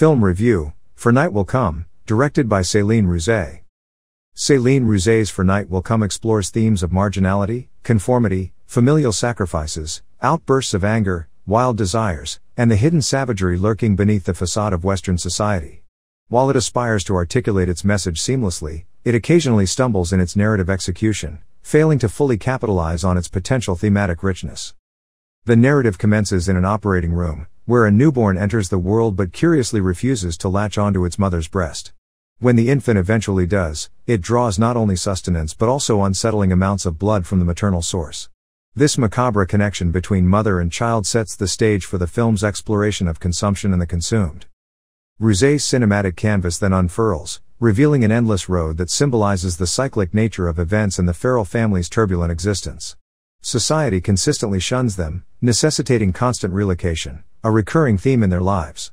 Film Review, For Night Will Come, directed by Céline Rouzet. Céline Rouzet's For Night Will Come explores themes of marginality, conformity, familial sacrifices, outbursts of anger, wild desires, and the hidden savagery lurking beneath the facade of Western society. While it aspires to articulate its message seamlessly, it occasionally stumbles in its narrative execution, failing to fully capitalize on its potential thematic richness. The narrative commences in an operating room, where a newborn enters the world but curiously refuses to latch onto its mother's breast. When the infant eventually does, it draws not only sustenance but also unsettling amounts of blood from the maternal source. This macabre connection between mother and child sets the stage for the film's exploration of consumption and the consumed. Rouzet's cinematic canvas then unfurls, revealing an endless road that symbolizes the cyclic nature of events and the feral family's turbulent existence. Society consistently shuns them, necessitating constant relocation, a recurring theme in their lives.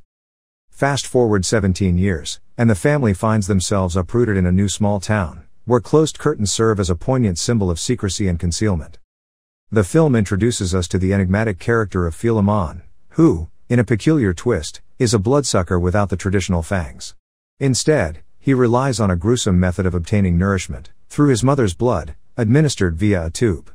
Fast forward 17 years, and the family finds themselves uprooted in a new small town, where closed curtains serve as a poignant symbol of secrecy and concealment. The film introduces us to the enigmatic character of Philemon, who, in a peculiar twist, is a bloodsucker without the traditional fangs. Instead, he relies on a gruesome method of obtaining nourishment, through his mother's blood, administered via a tube.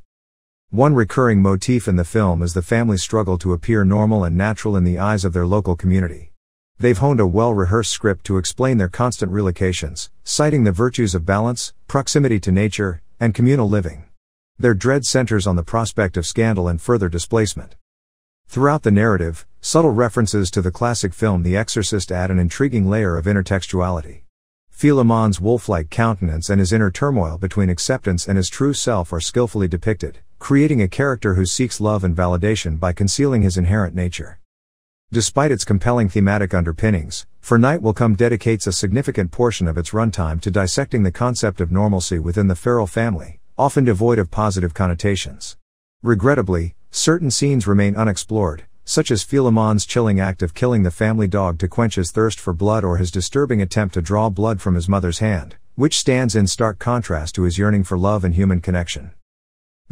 One recurring motif in the film is the family's struggle to appear normal and natural in the eyes of their local community. They've honed a well-rehearsed script to explain their constant relocations, citing the virtues of balance, proximity to nature, and communal living. Their dread centers on the prospect of scandal and further displacement. Throughout the narrative, subtle references to the classic film The Exorcist add an intriguing layer of intertextuality. Philemon's wolf-like countenance and his inner turmoil between acceptance and his true self are skillfully depicted, creating a character who seeks love and validation by concealing his inherent nature. Despite its compelling thematic underpinnings, For Night Will Come dedicates a significant portion of its runtime to dissecting the concept of normalcy within the feral family, often devoid of positive connotations. Regrettably, certain scenes remain unexplored, such as Philemon's chilling act of killing the family dog to quench his thirst for blood or his disturbing attempt to draw blood from his mother's hand, which stands in stark contrast to his yearning for love and human connection.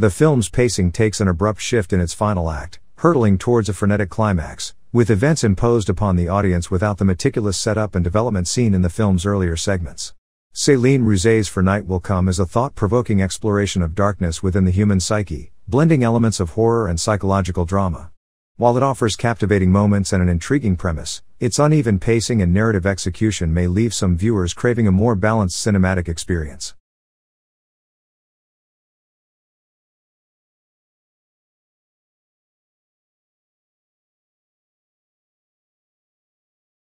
The film's pacing takes an abrupt shift in its final act, hurtling towards a frenetic climax, with events imposed upon the audience without the meticulous setup and development seen in the film's earlier segments. Céline Rouzet's For Night Will Come is a thought-provoking exploration of darkness within the human psyche, blending elements of horror and psychological drama. While it offers captivating moments and an intriguing premise, its uneven pacing and narrative execution may leave some viewers craving a more balanced cinematic experience.